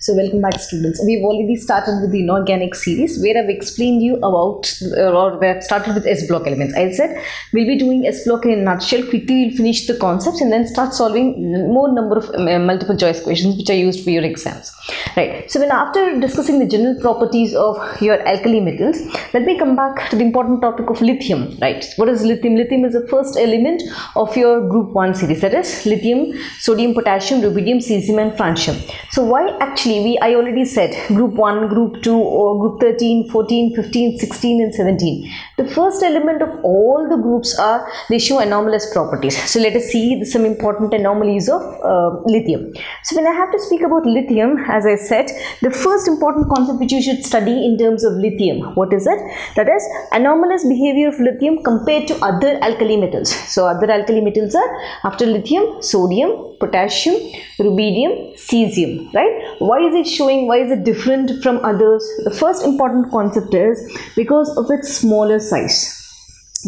So welcome back, students. We've already started with the inorganic series where I've explained you about where I've started with s-block elements. I said we'll be doing s-block in a nutshell. Quickly we'll finish the concepts and then start solving more number of multiple choice questions which are used for your exams, right? So when after discussing the general properties of your alkali metals, let me come back to the important topic of lithium, right? What is lithium? Lithium is the first element of your group 1 series, that is lithium, sodium, potassium, rubidium, cesium and francium. So why actually I already said group 1, group 2 or group 13, 14, 15, 16 and 17. The first element of all the groups are, they show anomalous properties. So let us see some important anomalies of lithium. So when I have to speak about lithium, as I said, the first important concept which you should study in terms of lithium, what is it? That is anomalous behavior of lithium compared to other alkali metals. So other alkali metals are, after lithium, sodium, potassium, rubidium, cesium, right? Why is it showing, why is it different from others? The first important concept is because of its smaller size,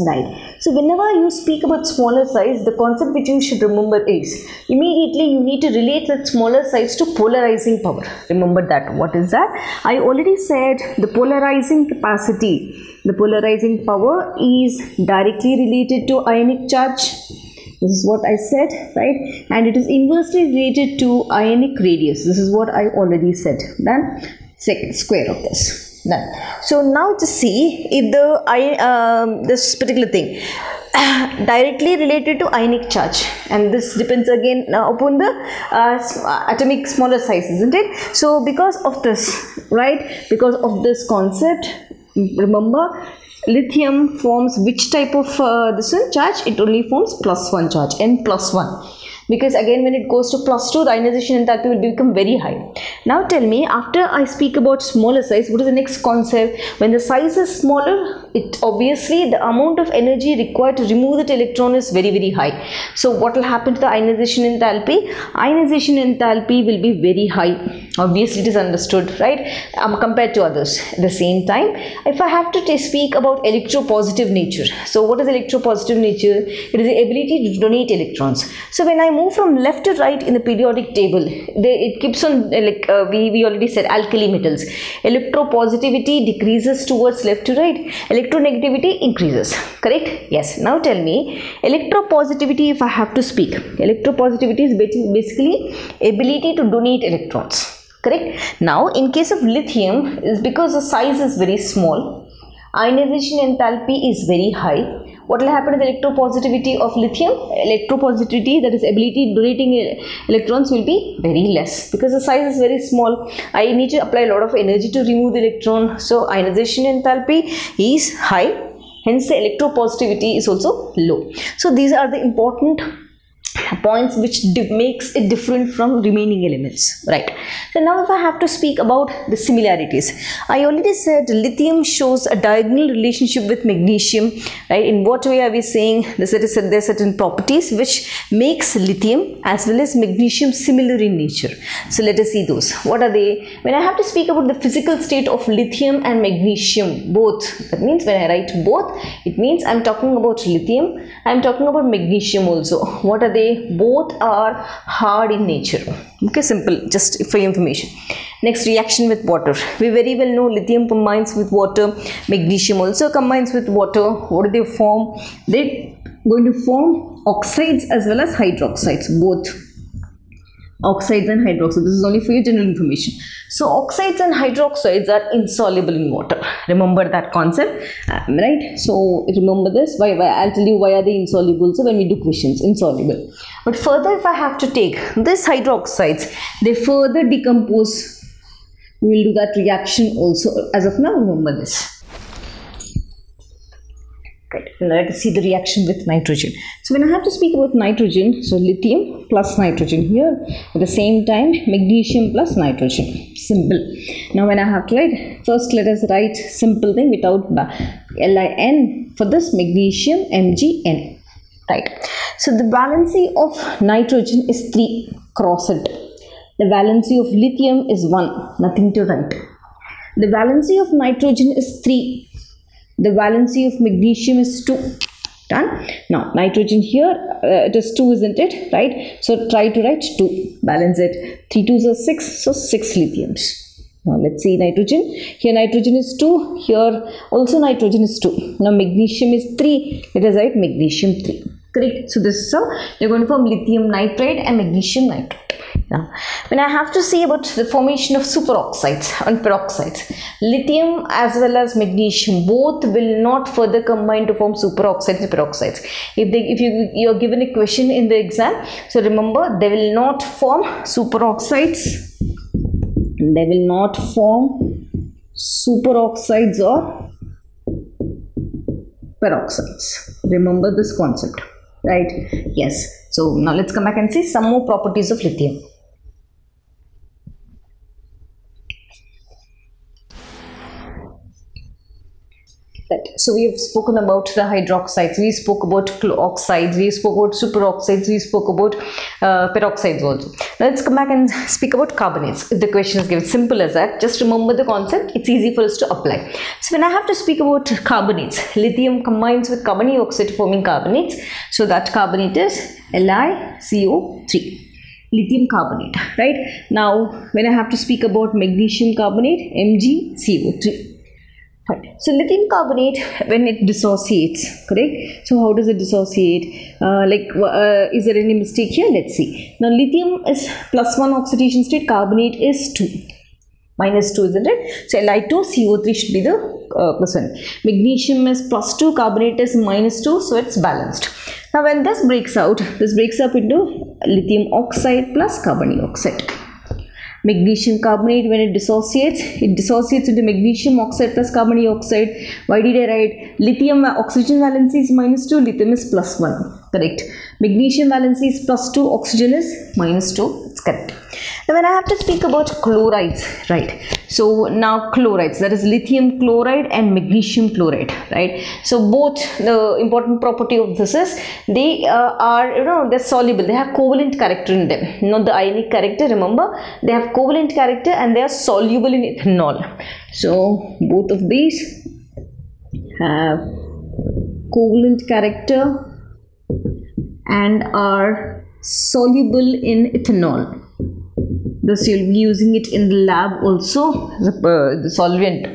right? So whenever you speak about smaller size, the concept which you should remember is immediately you need to relate that smaller size to polarizing power. Remember that. What is that? I already said the polarizing capacity, the polarizing power is directly related to ionic charge. This is what I said, right? And it is inversely related to ionic radius. This is what I already said. Then second square of this. Done. So now to see if the this particular thing directly related to ionic charge, and this depends again upon the atomic smaller size, isn't it? So because of this, right? Because of this concept, remember, lithium forms which type of this one charge? It only forms +1 charge, N+1, because again when it goes to +2, the ionization enthalpy will become very high. Now tell me, after I speak about smaller size, what is the next concept? When the size is smaller, it obviously the amount of energy required to remove that electron is very, very high. So what will happen to the ionization enthalpy? Ionization enthalpy will be very high. Obviously, it is understood, right? Compared to others. At the same time, if I have to speak about electropositive nature. So what is electropositive nature? It is the ability to donate electrons. So when I move from left to right in the periodic table, it keeps on, like we already said, alkali metals. Electropositivity decreases towards left to right. Electronegativity increases. Correct? Yes. Now tell me, electropositivity, if I have to speak. Electropositivity is basically ability to donate electrons. Correct? Now, in case of lithium, is because the size is very small, ionization enthalpy is very high. What will happen to the electropositivity of lithium? Electropositivity, that is ability donating electrons, will be very less because the size is very small. I need to apply a lot of energy to remove the electron. So, ionization enthalpy is high. Hence, the electropositivity is also low. So, these are the important points which makes it different from remaining elements, right? So now if I have to speak about the similarities, I already said lithium shows a diagonal relationship with magnesium, right? In what way are we saying? There are certain properties which makes lithium as well as magnesium similar in nature. So let us see those. What are they? When I have to speak about the physical state of lithium and magnesium both, that means when I write both, it means I'm talking about lithium, I'm talking about magnesium also. What are they? Both are hard in nature. Okay, simple, just for your information. Next, reaction with water. We very well know lithium combines with water, magnesium also combines with water. What do they form? They're going to form oxides as well as hydroxides, both oxides and hydroxides. This is only for your general information. So oxides and hydroxides are insoluble in water. Remember that concept, right? So remember this. Why? I'll tell you why are they insoluble. So when we do questions, insoluble. But further, if I have to take this hydroxides, they further decompose. We will do that reaction also. As of now, remember this. Right. Let us see the reaction with nitrogen. So when I have to speak about nitrogen, so lithium plus nitrogen here, at the same time magnesium plus nitrogen, simple. Now when I have to write, first let us write simple thing without LIN for this magnesium, MgN, right? So the valency of nitrogen is 3, cross it. The valency of lithium is 1, nothing to write. The valency of nitrogen is 3. The valency of magnesium is 2. Done. Now nitrogen here, it is 2, isn't it, right? So try to write 2, balance it. 3 2s are 6, so 6 lithiums. Now let's see nitrogen. Here nitrogen is 2, here also nitrogen is 2. Now magnesium is 3, let us write magnesium 3. Correct. So this is how you're going to form lithium nitride and magnesium nitride. Now, when I have to say about the formation of superoxides and peroxides, lithium as well as magnesium both will not further combine to form superoxides and peroxides. If you're given a question in the exam, so remember they will not form superoxides. They will not form superoxides or peroxides. Remember this concept, right? Yes. So now let's come back and see some more properties of lithium. Right. So we have spoken about the hydroxides, we spoke about oxides, we spoke about superoxides, we spoke about peroxides also. Now let's come back and speak about carbonates. If the question is given, simple as that, just remember the concept, it's easy for us to apply. So when I have to speak about carbonates, lithium combines with carbonic oxide forming carbonates. So that carbonate is LiCO3. Lithium carbonate, right? Now when I have to speak about magnesium carbonate, MgCO3. So lithium carbonate, when it dissociates, correct? So how does it dissociate? Is there any mistake here? Let's see. Now lithium is +1 oxidation state, carbonate is -2, isn't it? So Li2CO3 should be the +1. Magnesium is +2, carbonate is -2, so it's balanced. Now when this breaks out, this breaks up into lithium oxide plus carbonic oxide. Magnesium carbonate, when it dissociates into magnesium oxide plus carbonic oxide. Why did I write lithium oxygen valency is -2, lithium is +1, correct? Magnesium valency is +2, oxygen is -2, it's correct. Now when I have to speak about chlorides, right? So now chlorides, that is lithium chloride and magnesium chloride, right? So both, the important property of this is they they're soluble, they have covalent character in them, not the ionic character, remember, they have covalent character and they are soluble in ethanol. So both of these have covalent character and are soluble in ethanol. This you'll be using it in the lab also, the solvent,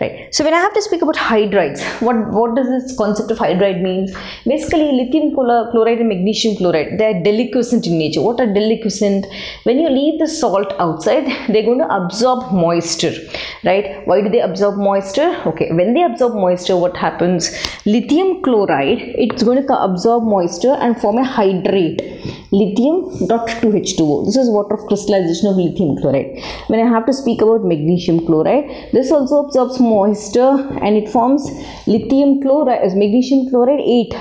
right? So when I have to speak about hydrides, what does this concept of hydride mean? Basically lithium chloride and magnesium chloride, they are deliquescent in nature. What are deliquescent? When you leave the salt outside, they're going to absorb moisture, right? Why do they absorb moisture? Okay, when they absorb moisture, what happens? Lithium chloride, it's going to absorb moisture and form a hydrate, lithium.2H2O. This is water of crystallization of lithium chloride. When I have to speak about magnesium chloride, this also absorbs moisture and it forms magnesium chloride 8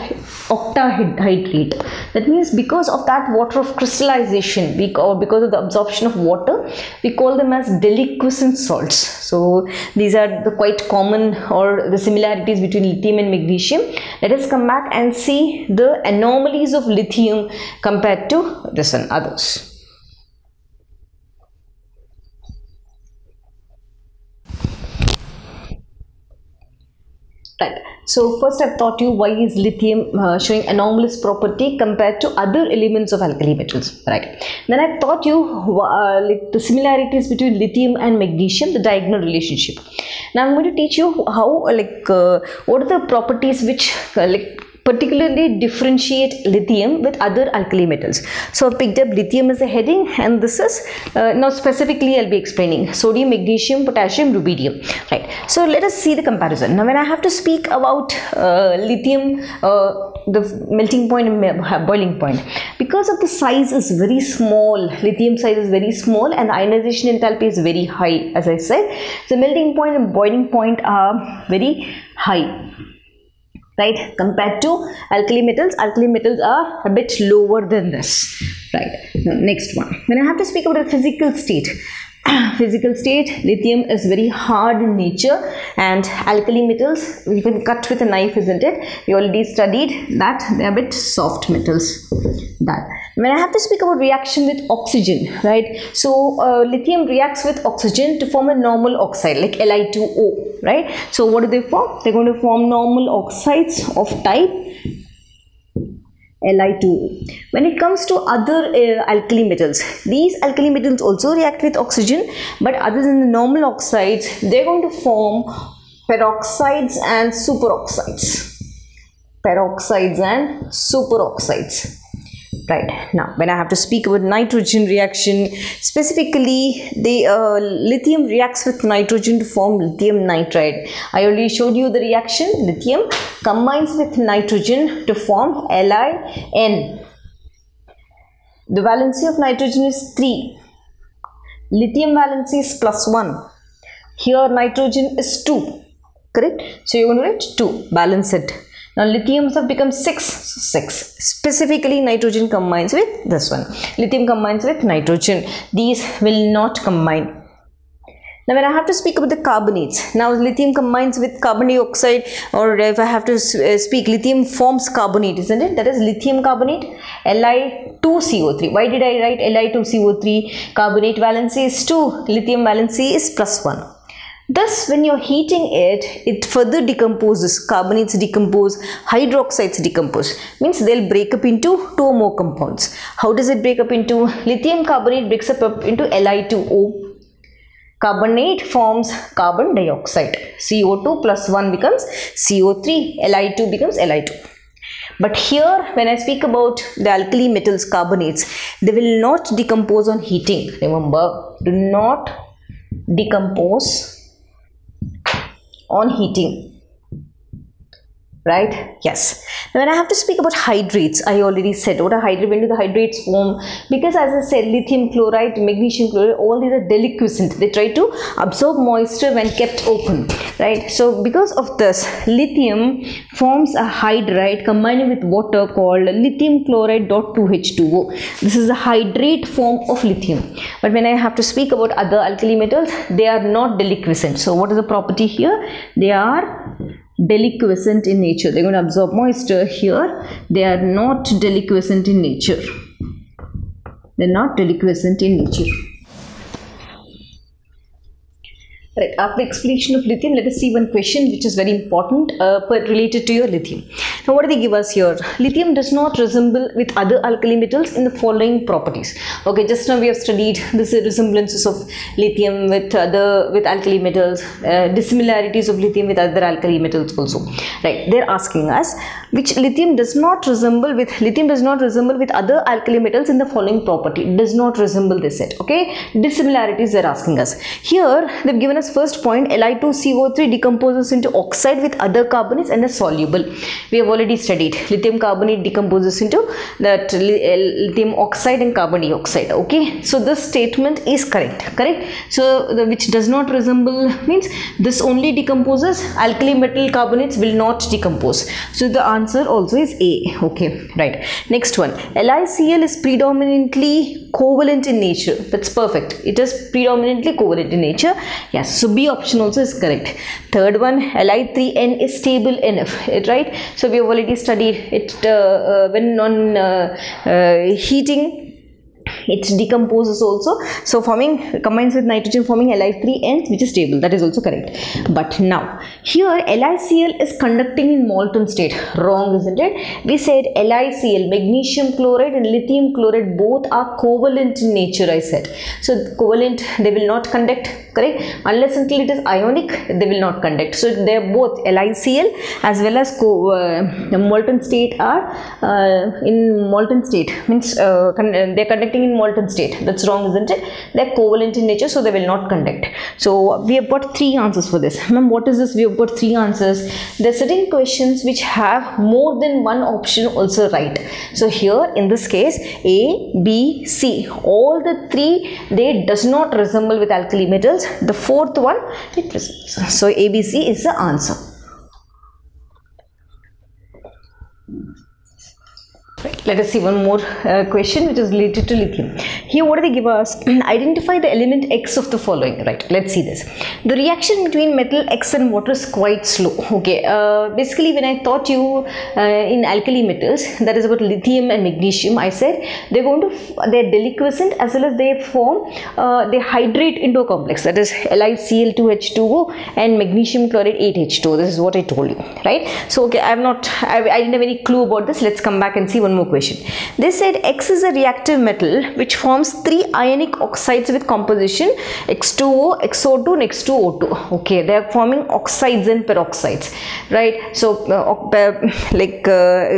octahydrate. That means because of that water of crystallization, because of the absorption of water, we call them as deliquescent salts. So these are the quite common or the similarities between lithium and magnesium. Let us come back and see the anomalies of lithium compared to this and others. Right. So first I've taught you why is lithium showing anomalous property compared to other elements of alkali metals, right? Then I've taught you the similarities between lithium and magnesium, the diagonal relationship. Now I'm going to teach you how what are the properties which particularly differentiate lithium with other alkali metals. So I picked up lithium as a heading, and this is now specifically I'll be explaining sodium, magnesium, potassium, rubidium, right? So let us see the comparison. Now when I have to speak about lithium, the melting point and boiling point, because of the size is very small, lithium size is very small and the ionization enthalpy is very high, as I said, the melting point and boiling point are very high, right? Compared to alkali metals are a bit lower than this, right? Now, next one, when I have to speak about a physical state, lithium is very hard in nature and alkali metals you can cut with a knife, isn't it? We already studied that they are a bit soft metals. That when I have to speak about reaction with oxygen, right? So lithium reacts with oxygen to form a normal oxide like Li2O, right? So what do they form? They're going to form normal oxides of type Li2O. When it comes to other alkali metals, these alkali metals also react with oxygen, but other than the normal oxides, they're going to form peroxides and superoxides. Peroxides and superoxides. Right. Now, when I have to speak about nitrogen reaction, specifically the lithium reacts with nitrogen to form lithium nitride. I already showed you the reaction. Lithium combines with nitrogen to form LiN. The valency of nitrogen is 3. Lithium valency is +1. Here nitrogen is 2. Correct? So you're going to write 2. Balance it. Now lithiums have become 6. Specifically nitrogen combines with this one. Lithium combines with nitrogen. These will not combine. Now when I have to speak about the carbonates. Now lithium combines with carbon dioxide, or if I have to speak, lithium forms carbonate, isn't it? That is lithium carbonate, Li2CO3. Why did I write Li2CO3? Carbonate valency is 2. Lithium valency is +1. Thus, when you're heating it, it further decomposes. Carbonates decompose, hydroxides decompose. Means they'll break up into 2 or more compounds. How does it break up into? Lithium carbonate breaks up into Li2O. Carbonate forms carbon dioxide. CO2 +1 becomes CO3. Li2 becomes Li2. But here, when I speak about the alkali metals, carbonates, they will not decompose on heating. Remember, do not decompose on heating, right? Yes. Now when I have to speak about hydrates, I already said what a hydrate, when do the hydrates form? Because as I said, lithium chloride, magnesium chloride, all these are deliquescent. They try to absorb moisture when kept open, right? So because of this, lithium forms a hydride combining with water called lithium chloride .2H2O. This is a hydrate form of lithium. But when I have to speak about other alkali metals, they are not deliquescent. So what is the property here? They are deliquescent in nature. They're going to absorb moisture. Here they are not deliquescent in nature. They're not deliquescent in nature. Right, after explanation of lithium, let us see one question which is very important but related to your lithium. Now what do they give us here? Lithium does not resemble with other alkali metals in the following properties. Okay, just now we have studied this resemblances of lithium with alkali metals, dissimilarities of lithium with other alkali metals also. Right, they're asking us which lithium does not resemble with other alkali metals in the following property. It does not resemble this set. Okay, dissimilarities they're asking us. Here they've given us first point, Li2CO3 decomposes into oxide with other carbonates and is soluble. We have already studied lithium carbonate decomposes into that lithium oxide and carbon dioxide. Okay, so this statement is correct. So the which does not resemble means this only decomposes, alkali metal carbonates will not decompose. So the answer also is A. Okay, right. Next one, LiCl is predominantly covalent in nature. That's perfect. It is predominantly covalent in nature. Yes. So B option also is correct. Third one, Li3N is stable enough, right? So we have already studied it when on heating. It decomposes also, so forming combines with nitrogen forming Li3N, which is stable. That is also correct. But now here LiCl is conducting in molten state. Wrong, isn't it? We said LiCl, magnesium chloride and lithium chloride, both are covalent in nature, I said. So covalent, they will not conduct, correct? Unless until it is ionic, they will not conduct. So they are both LiCl as well as molten state are in molten state, means they are conducting in molten state. That's wrong, isn't it? They're covalent in nature, so they will not conduct. So we have got 3 answers for this. Ma'am, what is this? We have got 3 answers. There are certain questions which have more than one option also, right? So here in this case, A, B, C, all the 3, they does not resemble with alkali metals. The 4th one, it resembles. So A, B, C is the answer. Let us see one more question which is related to lithium. Here what do they give us? Identify the element X of the following. Right, let's see this. The reaction between metal X and water is quite slow. Okay, basically when I taught you in alkali metals, that is about lithium and magnesium, I said they're going to, they're deliquescent as well as they form, they hydrate into a complex, that is LiCl2H2O and magnesium chloride 8H2O. This is what I told you, right? So okay, I didn't have any clue about this. Let's come back and see one one more question. They said X is a reactive metal which forms three ionic oxides with composition X2O, XO2 and X2O2. Okay, they are forming oxides and peroxides, right? So you have to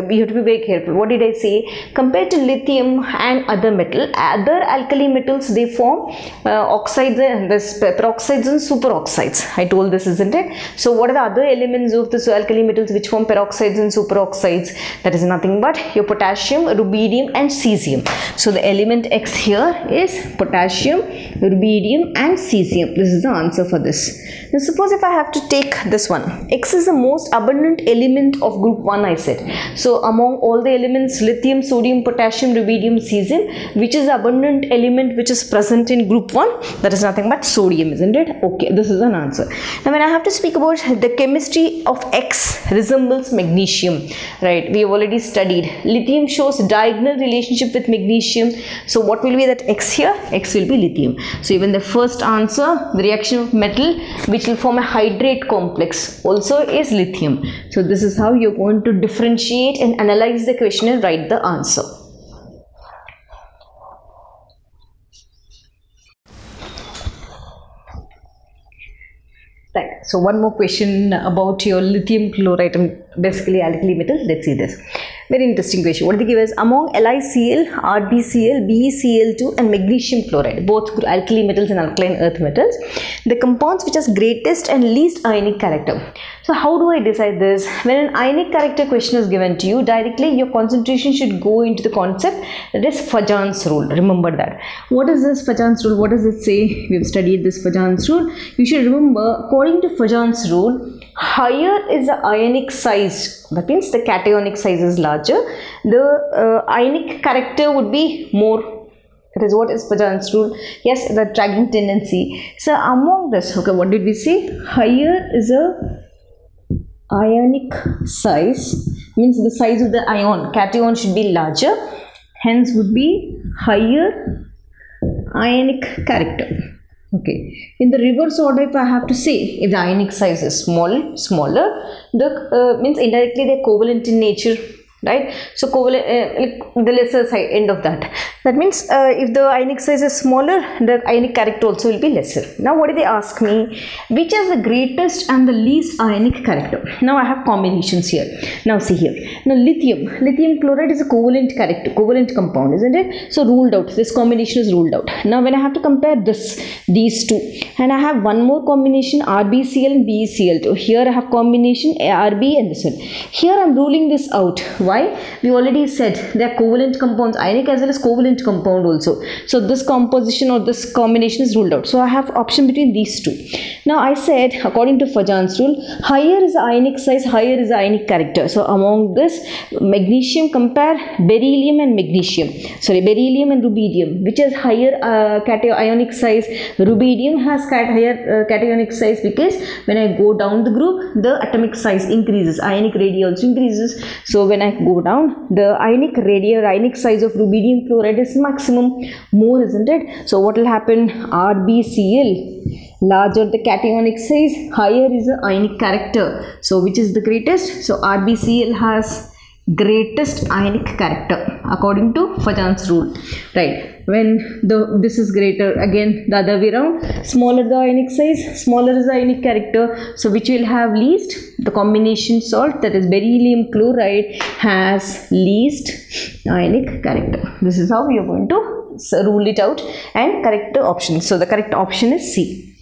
be very careful. What did I say? Compared to lithium and other metal, other alkali metals, they form oxides and peroxides and superoxides. I told this, isn't it? So what are the other elements of this alkali metals which form peroxides and superoxides? That is nothing but your potassium, rubidium and cesium. So the element X here is potassium, rubidium and cesium. This is the answer for this. Now suppose if I have to take this one, X is the most abundant element of group 1, I said. So among all the elements lithium, sodium, potassium, rubidium, cesium, which is the abundant element which is present in group 1? That is nothing but sodium, isn't it? Okay, this is an answer. Now when I have to speak about the chemistry of X resembles magnesium, right? We have already studied lithium shows diagonal relationship with magnesium. So what will be that X here? X will be lithium. So even the first answer, the reaction of metal which will form a hydrate complex also is lithium. So this is how you're going to differentiate and analyze the question and write the answer. Right. So one more question about your lithium chloride and basically alkali metals. Let's see this. Very interesting question. What they give is among LiCl, RbCl, BeCl2 and magnesium chloride, both alkali metals and alkaline earth metals, the compounds which has greatest and least ionic character. So how do I decide this? When an ionic character question is given to you, directly your concentration should go into the concept that is Fajan's rule. Remember that. What is this Fajan's rule? What does it say? We have studied this Fajan's rule. You should remember, according to Fajan's rule, higher is the ionic size, that means the cationic size is larger, the ionic character would be more. That is what is Fajan's rule. Yes, the dragging tendency. So among this, okay, what did we say? Higher is a ionic size, means the size of the ion, cation should be larger, hence would be higher ionic character. Okay, in the reverse order, if I have to say, if the ionic size is smaller, the means indirectly they're covalent in nature, right? So covalent, the lesser side end of that. That means if the ionic size is smaller, the ionic character also will be lesser. Now what do they ask me? Which is the greatest and the least ionic character? Now I have combinations here. Now see here. Now lithium chloride is a covalent character, covalent compound, isn't it? So ruled out. This combination is ruled out. Now when I have to compare these two, and I have one more combination RbCl and BeCl2. Here I have combination Rb and this one. Here I'm ruling this out. Why? We already said they are covalent compounds, ionic as well as covalent compound also. So this composition or this combination is ruled out. So I have option between these two. Now I said according to Fajan's rule, higher is ionic size, higher is ionic character. So among this magnesium, compare beryllium and rubidium, which has higher cationic size. Rubidium has higher cationic size because when I go down the group, the atomic size increases, ionic radius also increases. So when I go down, the ionic radius, ionic size of rubidium chloride is maximum, more, isn't it? So what will happen? RbCl, larger the cationic size, higher is the ionic character. So which is the greatest? So RbCl has greatest ionic character according to Fajan's rule, right? When this is greater, again the other way around, smaller the ionic size, smaller is the ionic character. So which will have least? The combination salt, that is beryllium chloride, has least ionic character. This is how we are going to rule it out and correct the option. So the correct option is C.